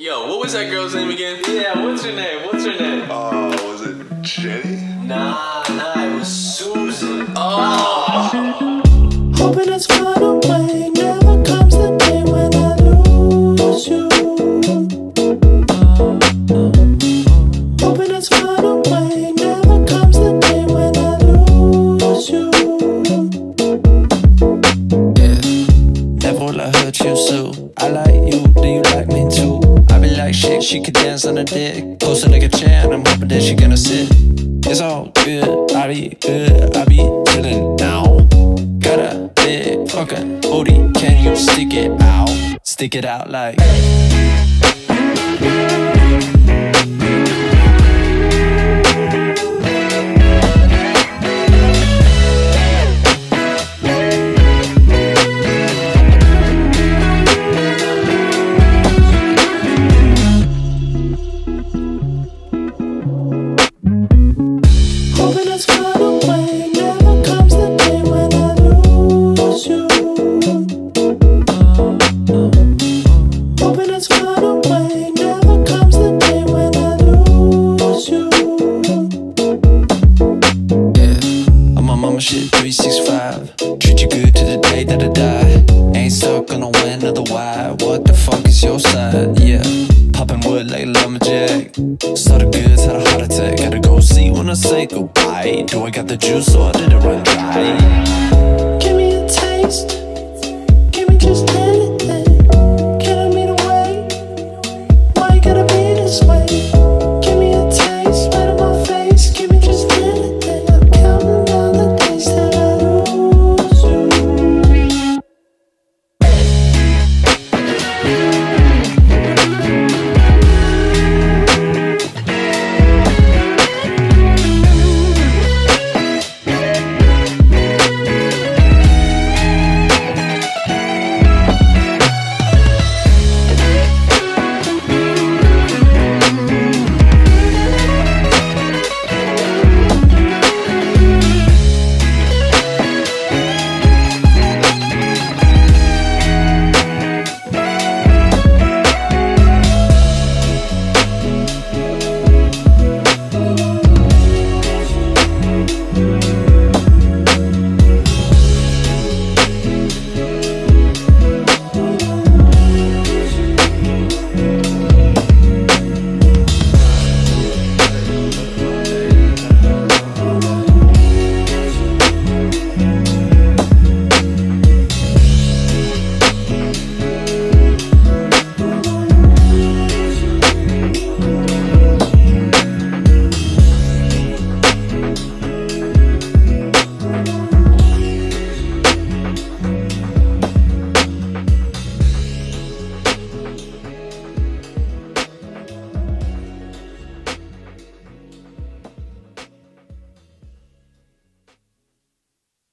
Yo, what was that girl's name again? Yeah, what's her name? What's her name? Was it Jenny? Nah, it was Susan. Oh! Hoping it's gone away. Never comes the day when I lose you. Hoping it's gone away. Never comes the day when I lose you. Yeah, never will I hurt you so. I like you, do you like me too? Shit, she could dance on a dick. Post a nigga chair and I'm hoping that she gonna sit. It's all good, I be good, I be chillin' now. Got a big fucking booty, can you stick it out? Stick it out like shit 365. Treat you good to the day that I die. Ain't stuck on the when or the why. What the fuck is your sign? Yeah, popping wood like a lumberjack. Saw the goods, had a heart attack. Gotta go see when I say goodbye. Do I got the juice or did it run dry? Give me a taste. Give me just taste.